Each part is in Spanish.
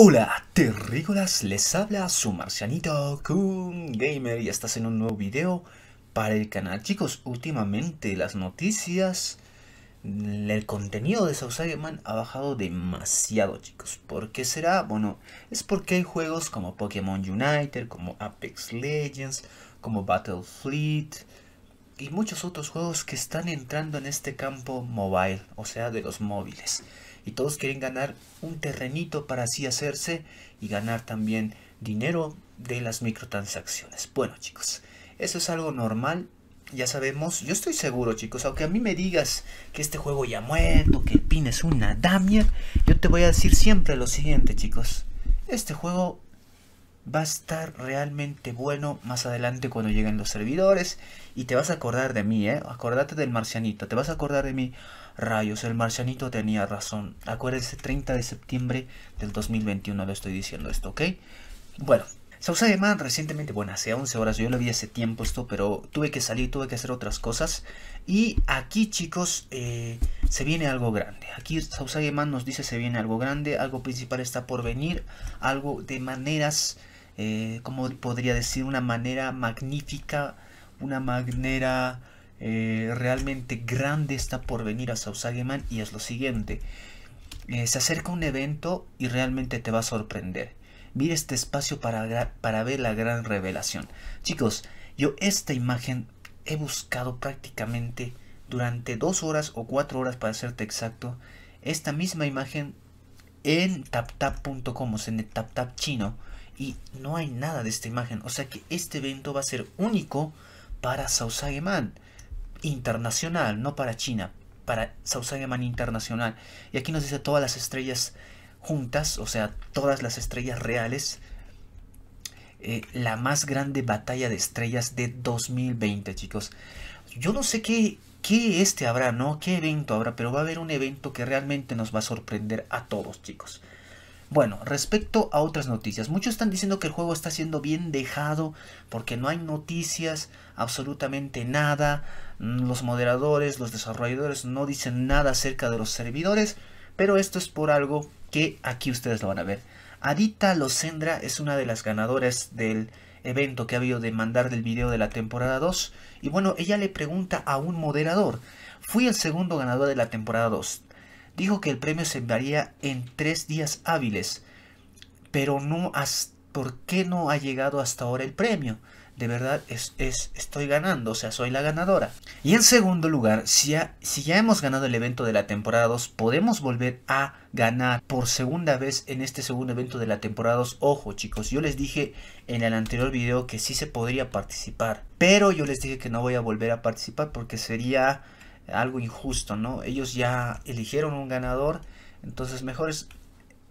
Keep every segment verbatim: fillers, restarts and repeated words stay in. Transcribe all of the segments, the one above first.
Hola terrícolas, les habla su marcianito Kun Gamer y estás en un nuevo video para el canal. Chicos, últimamente las noticias, el contenido de Sausage Man ha bajado demasiado, chicos. ¿Por qué será? Bueno, es porque hay juegos como Pokémon Unite, como Apex Legends, como Battle Fleet y muchos otros juegos que están entrando en este campo mobile, o sea de los móviles. Y todos quieren ganar un terrenito para así hacerse y ganar también dinero de las microtransacciones. Bueno chicos, eso es algo normal, ya sabemos. Yo estoy seguro chicos, aunque a mí me digas que este juego ya muerto, que el pin es una damia, yo te voy a decir siempre lo siguiente chicos. Este juego va a estar realmente bueno más adelante cuando lleguen los servidores. Y te vas a acordar de mí, ¿eh? Acordate del marcianito, te vas a acordar de mí. Rayos, el marcianito tenía razón. Acuérdense, treinta de septiembre del dos mil veintiuno le estoy diciendo esto, ¿ok? Bueno, Sausage Man recientemente, bueno, hace once horas, yo lo vi hace tiempo esto, pero tuve que salir, tuve que hacer otras cosas. Y aquí, chicos, eh, se viene algo grande. Aquí Sausage Man nos dice se viene algo grande, algo principal está por venir, algo de maneras, eh, como podría decir, una manera magnífica, una manera... Eh, realmente grande está por venir a Sausage Man, y es lo siguiente. Eh, se acerca un evento y realmente te va a sorprender. Mira este espacio para, para ver la gran revelación. Chicos, yo esta imagen he buscado prácticamente durante dos horas o cuatro horas para serte exacto. Esta misma imagen en tap tap punto com, o sea, en el TapTap chino. Y no hay nada de esta imagen. O sea que este evento va a ser único para Sausage Man internacional, no para China, para Sausage Man internacional. Y aquí nos dice todas las estrellas juntas, o sea, todas las estrellas reales. Eh, la más grande batalla de estrellas de dos mil veinte, chicos. Yo no sé qué, qué este habrá, ¿no? ¿Qué evento habrá? Pero va a haber un evento que realmente nos va a sorprender a todos, chicos. Bueno, respecto a otras noticias, muchos están diciendo que el juego está siendo bien dejado porque no hay noticias, absolutamente nada. Los moderadores, los desarrolladores no dicen nada acerca de los servidores, pero esto es por algo que aquí ustedes lo van a ver. Adita Losendra es una de las ganadoras del evento que ha habido de mandar del video de la temporada dos. Y bueno, ella le pregunta a un moderador: fui el segundo ganador de la temporada dos. Dijo que el premio se enviaría en tres días hábiles, pero no, ¿por qué no ha llegado hasta ahora el premio? De verdad es, es, estoy ganando, o sea, soy la ganadora. Y en segundo lugar, si ya, si ya hemos ganado el evento de la temporada dos, podemos volver a ganar por segunda vez en este segundo evento de la temporada dos. Ojo chicos, yo les dije en el anterior video que sí se podría participar, pero yo les dije que no voy a volver a participar porque sería... algo injusto, ¿no? Ellos ya eligieron un ganador, entonces mejor es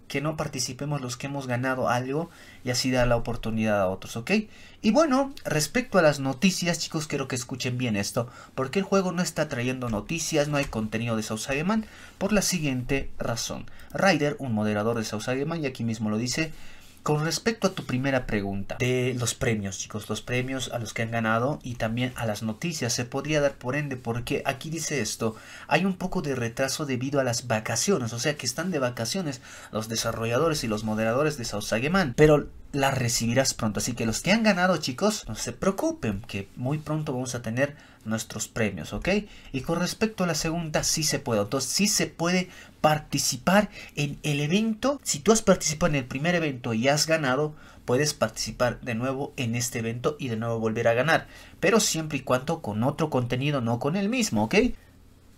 que no participemos los que hemos ganado algo y así dar la oportunidad a otros, ¿ok? Y bueno, respecto a las noticias, chicos, quiero que escuchen bien esto, porque el juego no está trayendo noticias, no hay contenido de Sausage Man, por la siguiente razón. Ryder, un moderador de Sausage Man, y aquí mismo lo dice, con respecto a tu primera pregunta de los premios, chicos, los premios a los que han ganado y también a las noticias, se podría dar por ende, porque aquí dice esto, hay un poco de retraso debido a las vacaciones, o sea que están de vacaciones los desarrolladores y los moderadores de Sausage Man, pero las recibirás pronto, así que los que han ganado, chicos, no se preocupen, que muy pronto vamos a tener nuestros premios, ¿ok? Y con respecto a la segunda, sí se puede, entonces sí se puede participar en el evento. Si tú has participado en el primer evento y has ganado, puedes participar de nuevo en este evento y de nuevo volver a ganar, pero siempre y cuando con otro contenido, no con el mismo, ¿ok?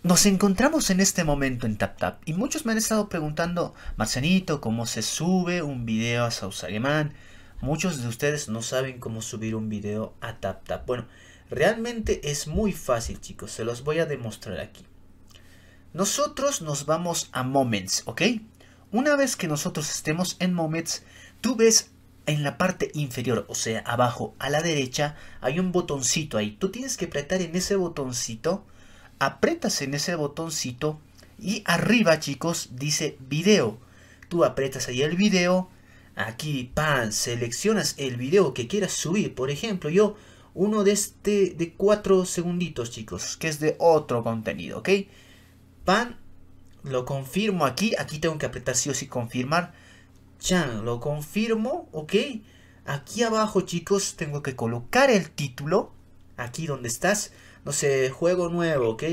Nos encontramos en este momento en TapTap y muchos me han estado preguntando: Marcianito, ¿cómo se sube un video a Sausage Man? Muchos de ustedes no saben cómo subir un video a TapTap. Bueno, realmente es muy fácil, chicos, se los voy a demostrar aquí. Nosotros nos vamos a Moments, ¿ok? Una vez que nosotros estemos en Moments, tú ves en la parte inferior, o sea, abajo a la derecha, hay un botoncito ahí. Tú tienes que apretar en ese botoncito, apretas en ese botoncito y arriba, chicos, dice video. Tú apretas ahí el video, aquí, pan, seleccionas el video que quieras subir. Por ejemplo, yo, uno de este, de cuatro segunditos, chicos, que es de otro contenido, ¿ok? Pan, lo confirmo aquí, aquí tengo que apretar sí o sí confirmar, Chan, lo confirmo, ok. Aquí abajo, chicos, tengo que colocar el título. Aquí donde estás, no sé, juego nuevo, ok.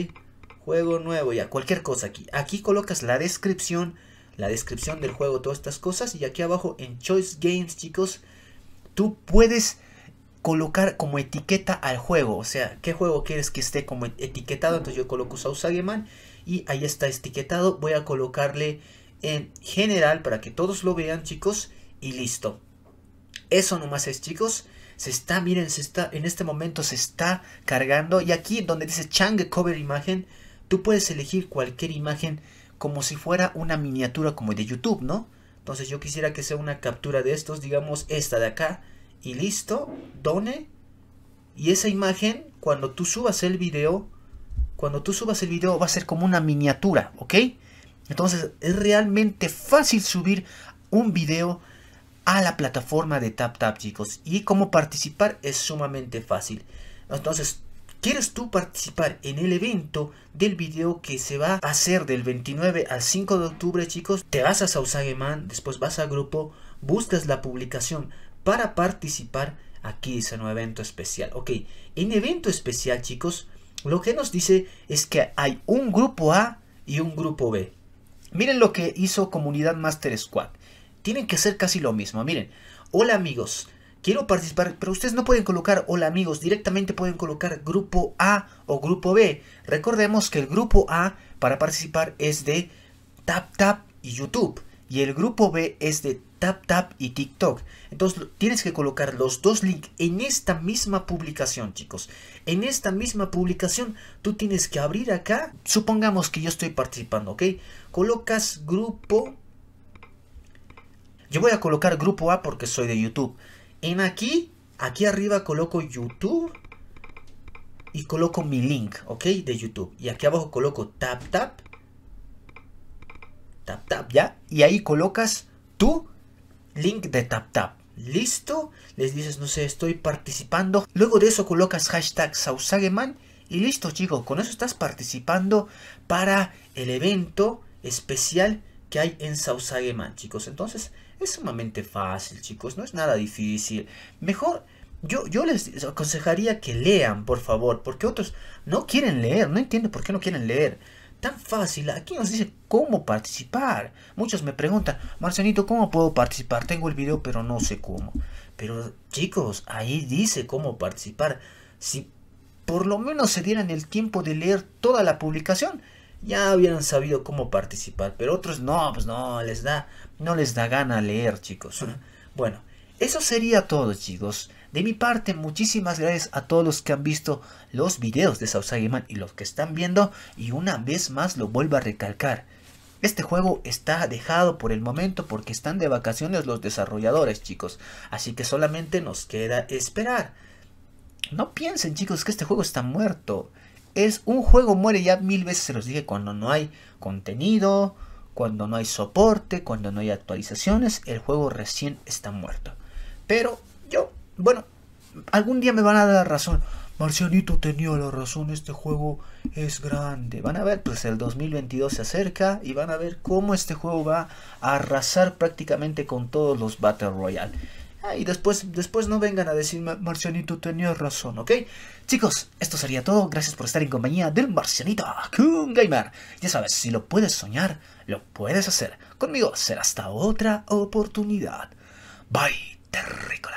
Juego nuevo, ya, cualquier cosa aquí. Aquí colocas la descripción, la descripción del juego, todas estas cosas. Y aquí abajo en Choice Games, chicos, tú puedes colocar como etiqueta al juego. O sea, ¿qué juego quieres que esté como etiquetado? Entonces yo coloco Sausage Man y ahí está etiquetado. Voy a colocarle en general para que todos lo vean, chicos. Y listo. Eso nomás es, chicos. Se está, miren, se está, en este momento se está cargando. Y aquí donde dice Chang Cover Imagen, tú puedes elegir cualquier imagen como si fuera una miniatura como de YouTube, ¿no? Entonces yo quisiera que sea una captura de estos, digamos esta de acá. Y listo, done. Y esa imagen, cuando tú subas el video, cuando tú subas el video va a ser como una miniatura, ¿ok? Entonces es realmente fácil subir un video a la plataforma de TapTap, chicos. Y cómo participar es sumamente fácil. Entonces, ¿quieres tú participar en el evento del video que se va a hacer del veintinueve al cinco de octubre, chicos? Te vas a Sausage Man, después vas a grupo, buscas la publicación para participar. Aquí dice un evento especial. Ok, en evento especial, chicos, lo que nos dice es que hay un grupo A y un grupo B. Miren lo que hizo Comunidad Master Squad. Tienen que hacer casi lo mismo. Miren, hola amigos, quiero participar, pero ustedes no pueden colocar hola amigos, directamente pueden colocar grupo A o grupo B. Recordemos que el grupo A para participar es de TapTap y YouTube. Y el grupo B es de TapTap y TikTok. Entonces tienes que colocar los dos links en esta misma publicación, chicos. En esta misma publicación tú tienes que abrir acá. Supongamos que yo estoy participando, ¿ok? Colocas grupo. Yo voy a colocar grupo A porque soy de YouTube. En aquí, aquí arriba coloco YouTube. Y coloco mi link, ¿ok? De YouTube. Y aquí abajo coloco TapTap. TapTap, ¿ya? Y ahí colocas tu link de TapTap. Listo. Les dices, no sé, estoy participando. Luego de eso colocas hashtag Sausage Man. Y listo, chicos. Con eso estás participando para el evento especial que hay en Sausage Man, chicos. Entonces, es sumamente fácil, chicos. No es nada difícil. Mejor, yo, yo les aconsejaría que lean, por favor. Porque otros no quieren leer. No entiendo por qué no quieren leer. Tan fácil, aquí nos dice cómo participar. Muchos me preguntan, Marcianito, ¿cómo puedo participar? Tengo el video pero no sé cómo. Pero chicos, ahí dice cómo participar. Si por lo menos se dieran el tiempo de leer toda la publicación, ya hubieran sabido cómo participar. Pero otros no, pues no les da, no les da gana leer, chicos. Bueno, eso sería todo, chicos. De mi parte, muchísimas gracias a todos los que han visto los videos de Sausage Man y los que están viendo. Y una vez más lo vuelvo a recalcar. Este juego está dejado por el momento porque están de vacaciones los desarrolladores, chicos. Así que solamente nos queda esperar. No piensen, chicos, que este juego está muerto. Es un juego muere ya mil veces, se los dije, cuando no hay contenido, cuando no hay soporte, cuando no hay actualizaciones. El juego recién está muerto. Pero yo... bueno, algún día me van a dar razón. Marcianito tenía la razón, este juego es grande. Van a ver, pues el dos mil veintidós se acerca y van a ver cómo este juego va a arrasar prácticamente con todos los Battle Royale. Ah, y después, después no vengan a decir, Marcianito tenía razón, ¿ok? Chicos, esto sería todo. Gracias por estar en compañía del Marcianito Kun Gamer. Ya sabes, si lo puedes soñar, lo puedes hacer. Conmigo será hasta otra oportunidad. Bye, terrícola.